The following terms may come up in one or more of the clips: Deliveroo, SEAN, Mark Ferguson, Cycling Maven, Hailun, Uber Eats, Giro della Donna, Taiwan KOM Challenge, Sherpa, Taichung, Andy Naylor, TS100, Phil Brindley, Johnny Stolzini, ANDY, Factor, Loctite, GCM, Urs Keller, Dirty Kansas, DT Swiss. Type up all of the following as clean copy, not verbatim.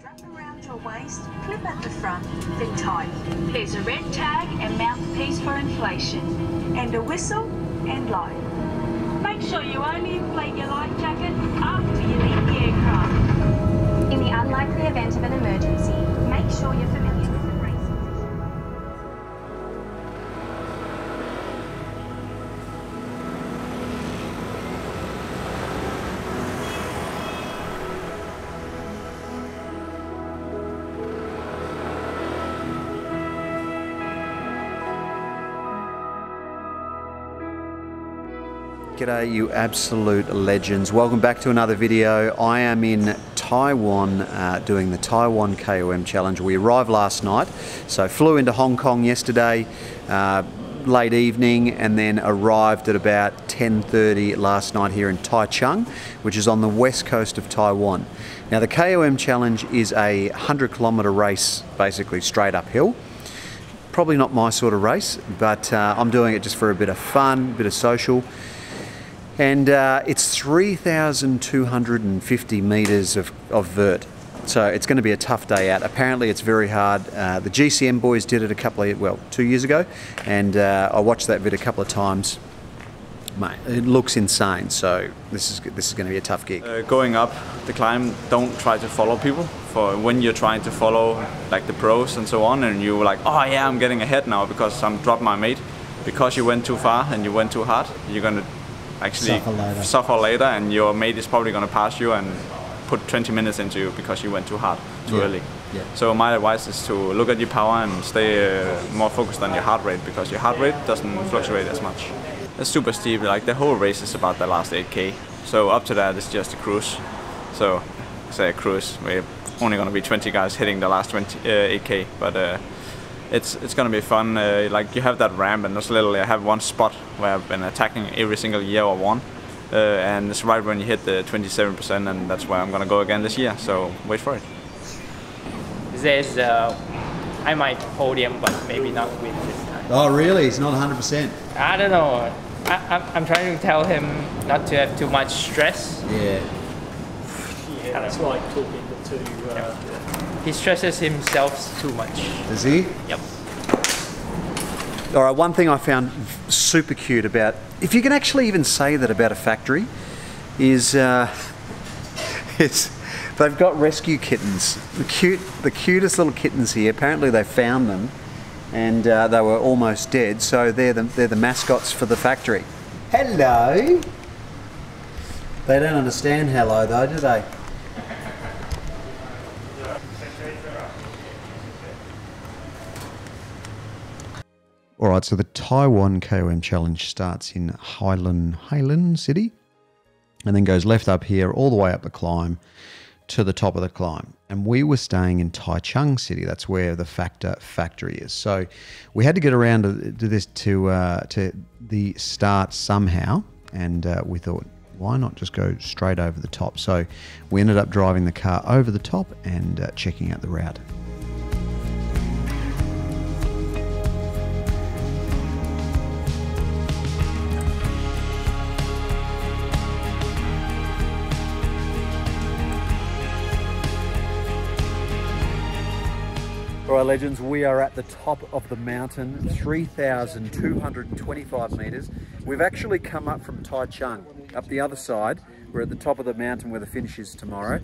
Strap around your waist, clip at the front, then tie. There's a red tag and mouthpiece for inflation, and a whistle and light. Make sure you only inflate your life jacket after you leave the aircraft. In the unlikely event of an emergency, make sure you're familiar. G'day you absolute legends, welcome back to another video. I am in Taiwan doing the Taiwan KOM Challenge. We arrived last night, so flew into Hong Kong yesterday, late evening, and then arrived at about 10:30 last night here in Taichung, which is on the west coast of Taiwan. Now the KOM Challenge is a 100-kilometre race, basically straight uphill. Probably not my sort of race, but I'm doing it just for a bit of fun, a bit of social. And it's 3,250 metres of vert, so it's going to be a tough day out. Apparently it's very hard. The GCM boys did it a couple of, well, 2 years ago, and I watched that vid a couple of times. Mate, it looks insane, so this is going to be a tough gig. Going up the climb, don't try to follow people. For when you're trying to follow like the pros and so on, and you're like, oh yeah, I'm getting ahead now because I'm dropped my mate. Because you went too far and you went too hard, you're going to actually suffer later, and your mate is probably going to pass you and put 20 minutes into you because you went too hard, too early. Yeah. So my advice is to look at your power and stay more focused on your heart rate, because your heart rate doesn't fluctuate as much. It's super steep, like the whole race is about the last 8K. So up to that it's just a cruise. So say a cruise, we're only going to be 20 guys hitting the last 8K, but it's going to be fun. Like you have that ramp, and just literally I have one spot where I've been attacking every single year I won, and it's right when you hit the 27%, and that's where I'm going to go again this year, so wait for it. There's, I might podium, but maybe not win this time. Oh really? It's not 100%? I don't know. I'm trying to tell him not to have too much stress. Yeah. Yeah, it's like talking to He stresses himself too much. Does he? Yep. All right, one thing I found super cute about, if you can actually even say that about a factory, is they've got rescue kittens. The cutest little kittens here. Apparently they found them and they were almost dead, so they're the mascots for the factory. Hello. They don't understand hello though, do they? All right, so the Taiwan KOM Challenge starts in Highland City and then goes left up here all the way up the climb to the top of the climb. And we were staying in Taichung City. That's where the Factor factory is. So we had to get around to the start somehow, and we thought, why not just go straight over the top? So we ended up driving the car over the top and checking out the route. All right, legends, we are at the top of the mountain, 3,225 metres. We've actually come up from Taichung, up the other side. We're at the top of the mountain where the finish is tomorrow.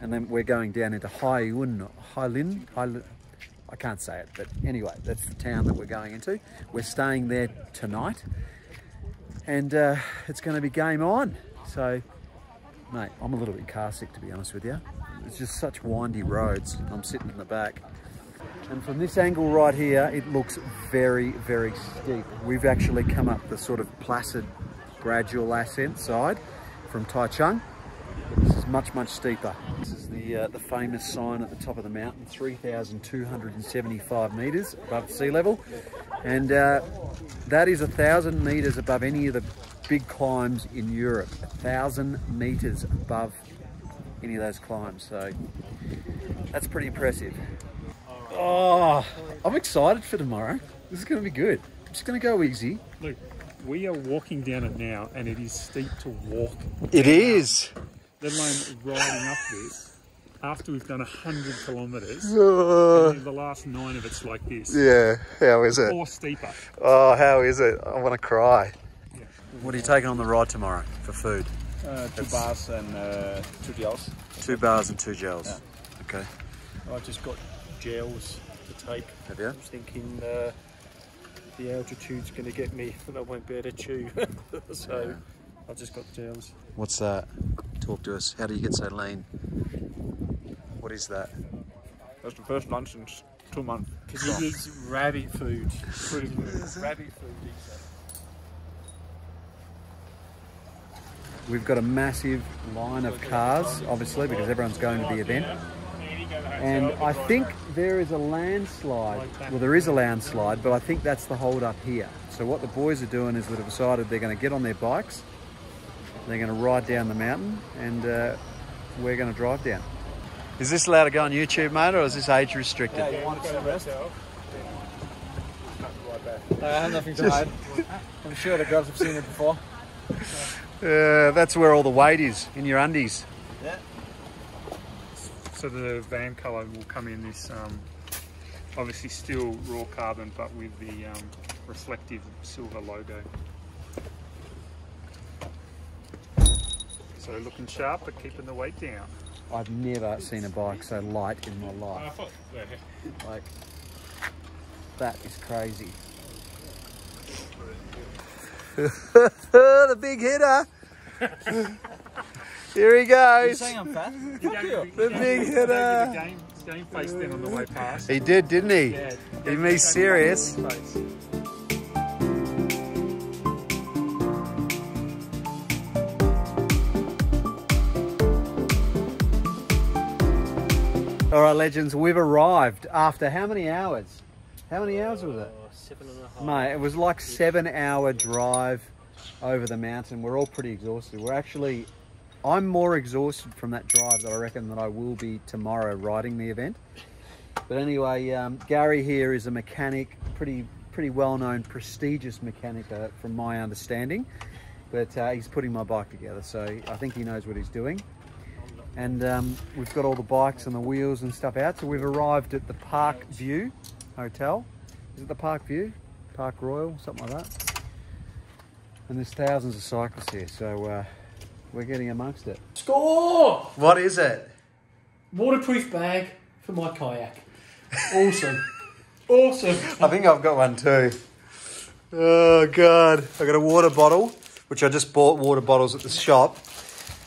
And then we're going down into Hailun. I can't say it, but anyway, that's the town that we're going into. We're staying there tonight, and it's going to be game on. So, mate, I'm a little bit car sick, to be honest with you. It's just such windy roads. I'm sitting in the back. And from this angle right here, it looks very, very steep. We've actually come up the sort of placid, gradual ascent side from Taichung. This is much, much steeper. This is the famous sign at the top of the mountain, 3,275 metres above sea level. And that is 1,000 metres above any of the big climbs in Europe. 1,000 metres above any of those climbs. So that's pretty impressive. Oh, I'm excited for tomorrow. This is going to be good. I'm just going to go easy. Look, we are walking down it now, and it is steep to walk. It is. Let alone riding up this. after we've done 100 kilometres, and the last 9 of it's like this. Yeah, how is it? Or steeper. Oh, how is it? I want to cry. Yeah. What are you taking on the ride tomorrow for food? 2 bars and 2 gels. 2 bars and 2 gels. Yeah. Okay. I just got gels to take. Have you? I was thinking the altitude's going to get me and I won't be able to chew. So yeah. I just got the gels. What's that? Talk to us. How do you get so lean? What is that? That's the first lunch in 2 months. Because he eats rabbit food. Rabbit food. We've got a massive line of cars, obviously, because everyone's going to the event. And I think there is a landslide. Well, there is a landslide, but I think that's the hold up here. So what the boys are doing is they've decided they're going to get on their bikes, they're going to ride down the mountain, and we're going to drive down. Is this allowed to go on YouTube, mate, or is this age restricted? Yeah, you want to rest? I have nothing to hide. I'm sure the girls have seen it before. That's where all the weight is, in your undies. Yeah. So the van colour will come in this, obviously still raw carbon, but with the reflective silver logo. So looking sharp, but keeping the weight down. I've never seen a bike so light in my life. Like, that is crazy. The big hitter. Here he goes. I'm fat. The big hitter. Game face then on the way past. He did, didn't he? Yeah, he made serious. All right, legends, we've arrived after how many hours? How many hours was it? 7.5. Mate, it was like 7-hour drive over the mountain. We're all pretty exhausted. We're actually, I'm more exhausted from that drive that I reckon that I will be tomorrow riding the event. But anyway, Gary here is a mechanic, pretty well-known, prestigious mechanic from my understanding. But he's putting my bike together, so I think he knows what he's doing. And we've got all the bikes and the wheels and stuff out. So we've arrived at the Park View Hotel. Is it the Park View? Park Royal, something like that. And there's thousands of cyclists here, so we're getting amongst it. Score! What is it? Waterproof bag for my kayak. Awesome. Awesome. I think I've got one too. Oh God. I've got a water bottle, which I just bought water bottles at the shop.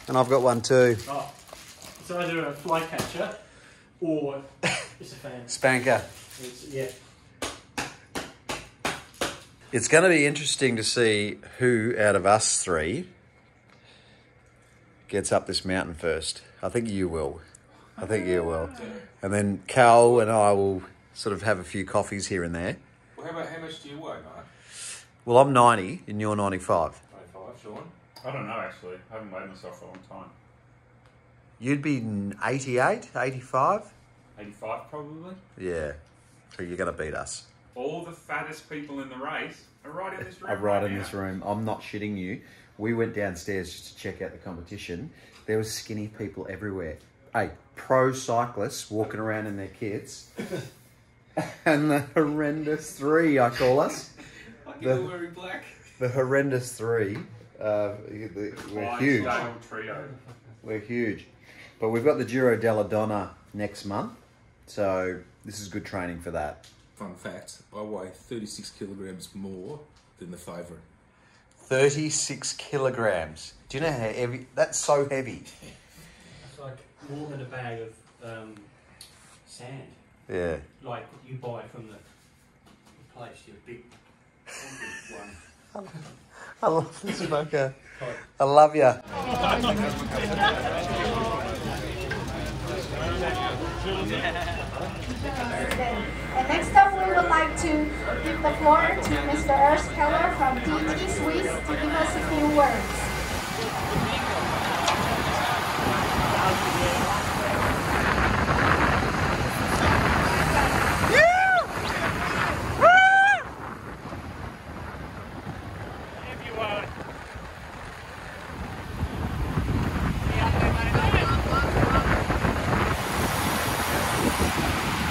And I've got one too. Oh. It's either a fly catcher or it's a fan. Spanker. It's, yeah. It's going to be interesting to see who out of us three gets up this mountain first. I think you will. I think you will. And then Cal and I will sort of have a few coffees here and there. Well, how much do you weigh, Mark? Well, I'm 90 and you're 95. 95, Sean? I don't know, actually. I haven't weighed myself for a long time. You'd be 88, 85? 85, probably. Yeah. So you're going to beat us. All the fattest people in the race are right in this room. I'm right in this room. I'm not shitting you. We went downstairs just to check out the competition. There was skinny people everywhere. Hey, pro cyclists walking around in their kits. And the horrendous three, I call us. Like you're wearing black. The horrendous three. We're huge. Trio. We're huge. But we've got the Giro della Donna next month. So this is good training for that. Fun fact, I weigh 36 kilograms more than the favourite. 36 kilograms. Do you know how heavy? That's so heavy. It's like more than a bag of sand. Yeah. Like you buy from the place, you're a big one. I love this smoker. I love you. And next up, we would like to give the floor to Mr. Urs Keller from DT Swiss to give us a few words.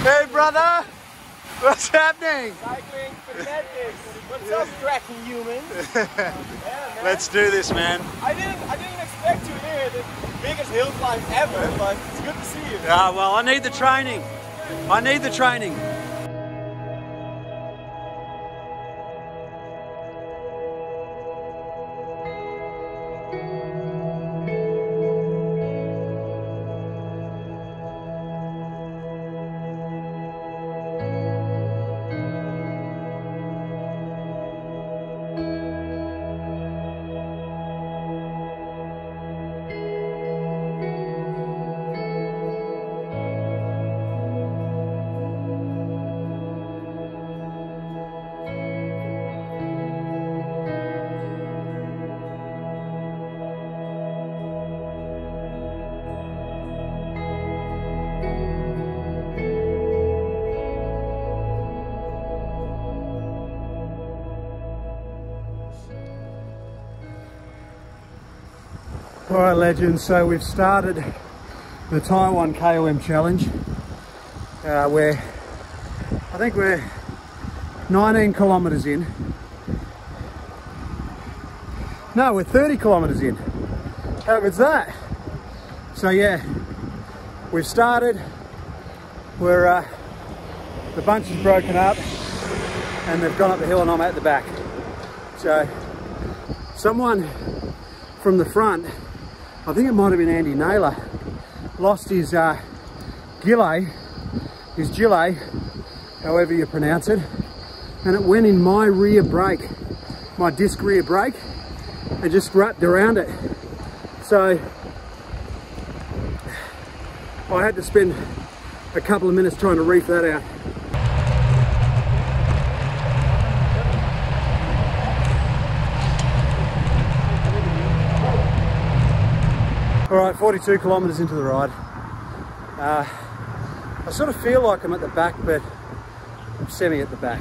Hey brother, what's happening? Cycling fanatics. What's up, cracking humans? Yeah, let's do this, man. I didn't expect you here. The biggest hill climb ever, but it's good to see you. Yeah, well, I need the training. I need the training. Alright legends, so we've started the Taiwan KOM Challenge where I think we're 19 kilometres in. No, we're 30 kilometres in. How good's that? So yeah, we've started, we're, the bunch is broken up and they've gone up the hill and I'm at the back. So someone from the front, I think it might have been Andy Naylor, lost his gilet, however you pronounce it, and it went in my rear brake, my disc rear brake, and just wrapped around it. So I had to spend a couple of minutes trying to reef that out. All right, 42 kilometers into the ride. I sort of feel like I'm at the back, but I'm semi at the back.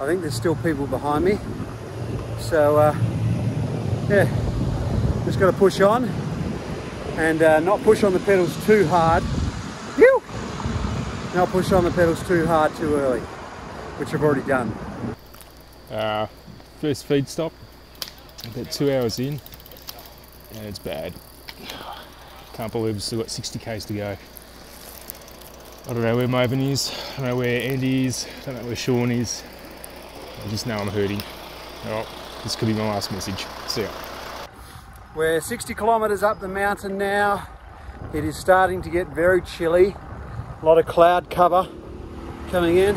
I think there's still people behind me. So yeah, just gotta push on and not push on the pedals too hard. Ew! Not push on the pedals too hard too early, which I've already done. First feed stop, about 2 hours in, and it's bad. Can't believe we've still got 60 k's to go. I don't know where Maven is, I don't know where Andy is, I don't know where Sean is. I just know I'm hurting. Alright, this could be my last message. See ya. We're 60 kilometres up the mountain now. It is starting to get very chilly. A lot of cloud cover coming in.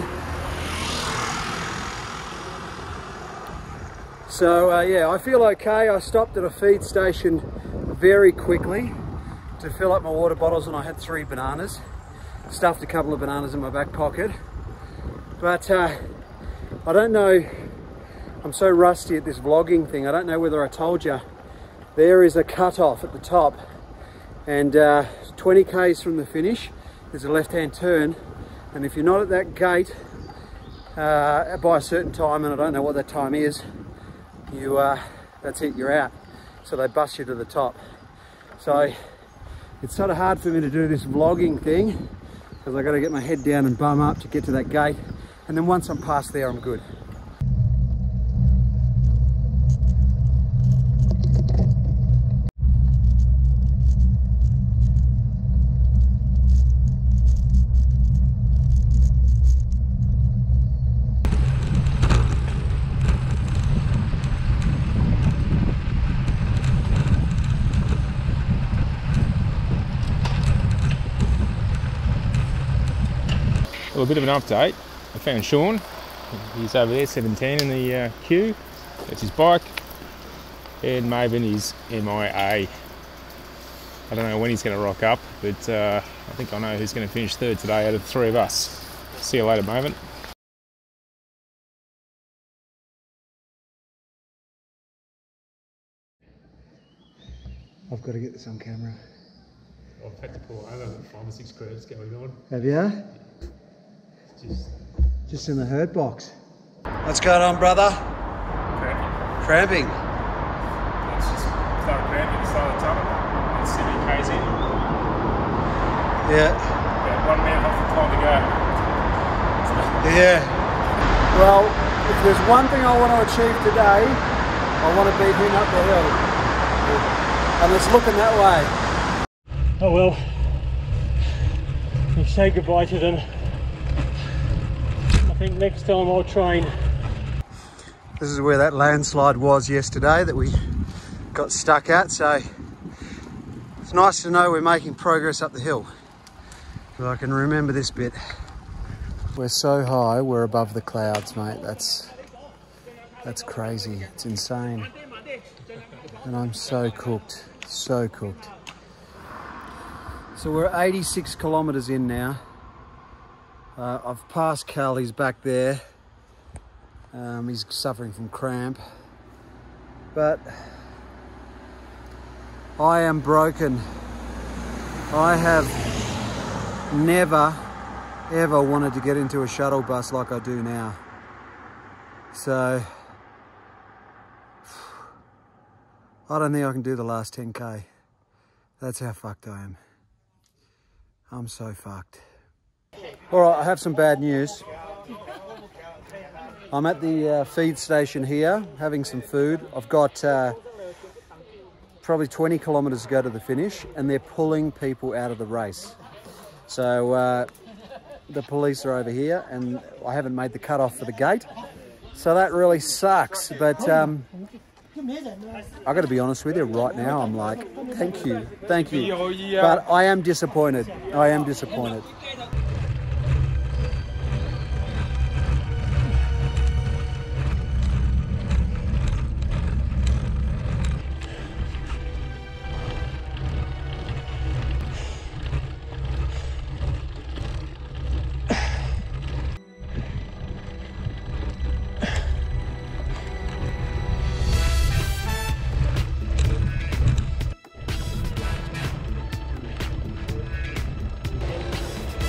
So yeah, I feel okay. I stopped at a feed station very quickly to fill up my water bottles, and I had 3 bananas. Stuffed a couple of bananas in my back pocket. But I don't know, I'm so rusty at this vlogging thing, I don't know whether I told you, there is a cut-off at the top, and 20 k's from the finish, there's a left-hand turn, and if you're not at that gate by a certain time, and I don't know what that time is, you, that's it, you're out. So they bust you to the top. So it's sort of hard for me to do this vlogging thing because I got to get my head down and bum up to get to that gate, and then once I'm past there I'm good. Well, a bit of an update. I found Sean. He's over there, 17 in the queue. That's his bike. And Maven is MIA. I don't know when he's going to rock up, but I think I know who's going to finish third today out of the 3 of us. See you later, Maven. I've got to get this on camera. I've had to pull over 5 or 6 curves going on. Have you? Just in the herd box. What's going on, brother? Cramping. It's just started cramping, it's started tumbling. It's 70 k's in. Yeah. About 1 minute off the time to go. Yeah. Well, if there's one thing I want to achieve today, I want to beat him up the hill. And it's looking that way. Oh well. You say goodbye to them. I think next time I'll train. This is where that landslide was yesterday that we got stuck at, so it's nice to know we're making progress up the hill. But I can remember this bit. We're so high, we're above the clouds, mate. That's crazy. It's insane. And I'm so cooked, so cooked. So we're 86 kilometers in now. I've passed Cal, he's back there. He's suffering from cramp, but I am broken. I have never, ever wanted to get into a shuttle bus like I do now. So I don't think I can do the last 10K. That's how fucked I am. I'm so fucked. All right, I have some bad news. I'm at the feed station here, having some food. I've got probably 20 kilometers to go to the finish, and they're pulling people out of the race. So the police are over here, and I haven't made the cutoff for the gate. So that really sucks, but I got to be honest with you, right now I'm like, thank you, but I am disappointed, I am disappointed.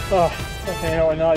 Oh, fucking hell, I know.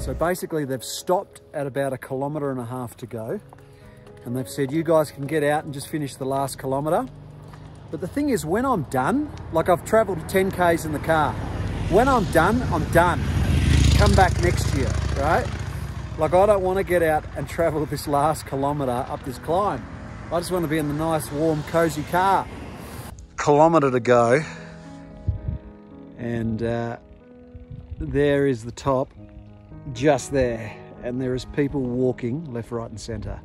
So basically they've stopped at about 1.5 kilometers to go, and they've said you guys can get out and just finish the last kilometer. But the thing is, when I'm done, like I've traveled 10Ks in the car, when I'm done, I'm done. Come back next year, right? Like I don't want to get out and travel this last kilometer up this climb. I just want to be in the nice, warm, cozy car. Kilometer to go, and there is the top. Just there, and there is people walking left, right and center.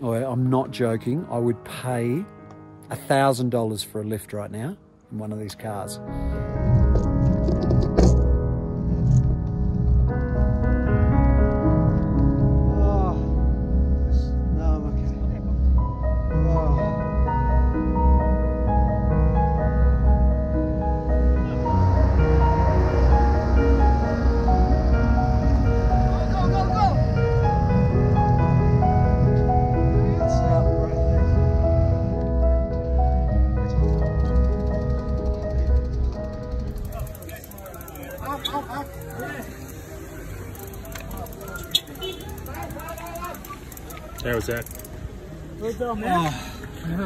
Oh, I'm not joking, I would pay $1,000 for a lift right now in one of these cars. How was that? Well done, man. Oh.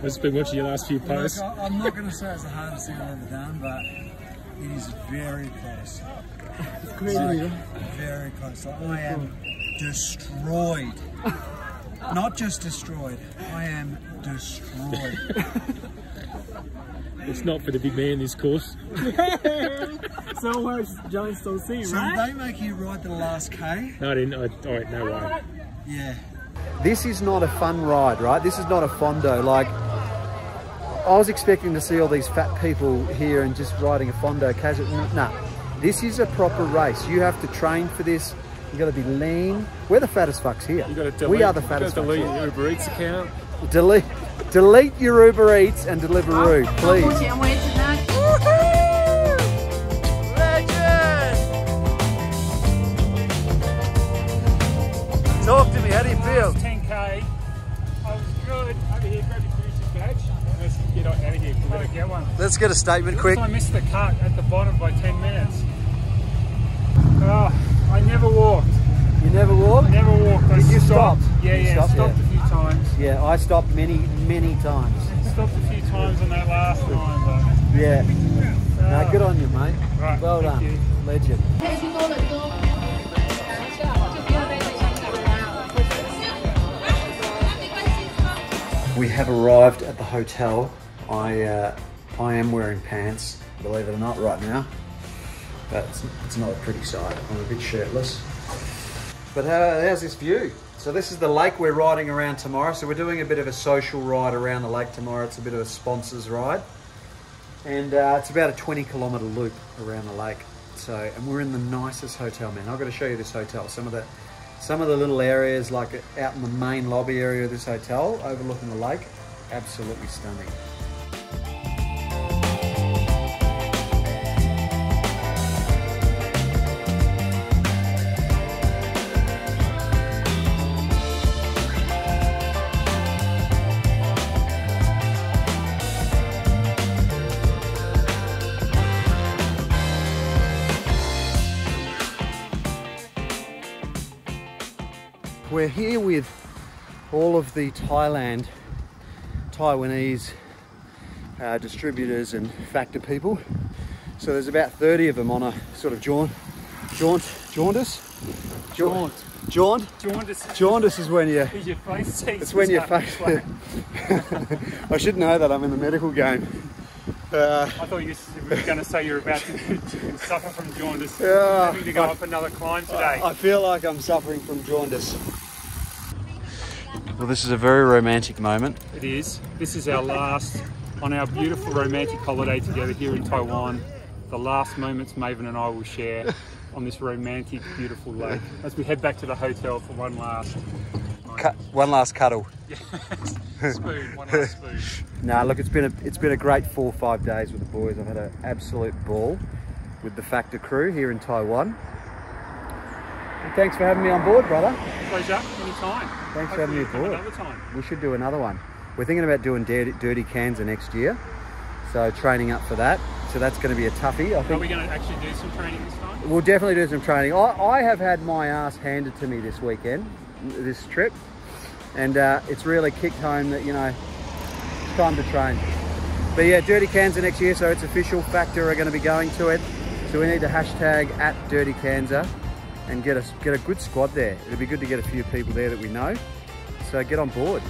What's been watching your last few posts? Look, I'm not going to say it's the hardest thing I've ever done, but it is very close. It's crazy. Very close. Like, I am destroyed. Not just destroyed. I am destroyed. It's not for the big man, this course. It's almost Johnny Stolzini, right? So did they make you ride the last K? No, I didn't. Alright, no way. Yeah. This is not a fun ride, right? This is not a fondo. Like, I was expecting to see all these fat people here and just riding a fondo casual. No, this is a proper race. You have to train for this. You've got to be lean. We're the fattest fucks here. You've got to delete, we are the fattest fucks. Delete your Uber Eats account. Delete your Uber Eats and Deliveroo, please. Legend! Talk to me. How do you feel? 10k. I was good. Over here, grab your finisher's badge. Let's get out of here. We're going to get one. Let's get a statement quick. I missed the cut at the bottom by 10 minutes. Oh, I never walked. You never walked? I never walked. You stopped. Yeah, yeah. I stopped a few times. Yeah, I stopped many, many times. Stopped a few times on that last time, though. Yeah. No, good on you, mate. Right, well done. You. Legend. We have arrived at the hotel. I am wearing pants, believe it or not, right now. But it's not a pretty sight. I'm a bit shirtless. But how's this view? So this is the lake we're riding around tomorrow. So we're doing a bit of a social ride around the lake tomorrow. It's a bit of a sponsors ride. And it's about a 20-kilometre loop around the lake. So, and we're in the nicest hotel, man. I've got to show you this hotel. Some of the little areas, like out in the main lobby area of this hotel, overlooking the lake, absolutely stunning. We're here with all of the Taiwanese distributors and Factor people. So there's about 30 of them on a sort of jaundice is when you... Your face takes it's when your face... I should know that, I'm in the medical game. I thought you were going to say you're about to suffer from jaundice. Having to go up another climb today. I feel like I'm suffering from jaundice. Well, this is a very romantic moment. It is. This is our last, on our beautiful romantic holiday together here in Taiwan, the last moments Maven and I will share on this romantic, beautiful lake as we head back to the hotel for one last... one last cuddle. Spoon, one last spoon. Nah, look, it's been a great 4 or 5 days with the boys. I've had an absolute ball with the Factor crew here in Taiwan. And thanks for having me on board, brother. Pleasure, anytime. Thanks for having me aboard. Another time. We should do another one. We're thinking about doing Dirty Kansas next year, so training up for that. So that's going to be a toughie. I think. Are we going to actually do some training this time? We'll definitely do some training. I have had my ass handed to me this weekend, this trip, and it's really kicked home that, you know, it's time to train. But yeah, Dirty Kansas next year, so it's official. Factor are going to be going to it, so we need to hashtag @Dirty Kansas and get a good squad there. It'll be good to get a few people there that we know, so get on board.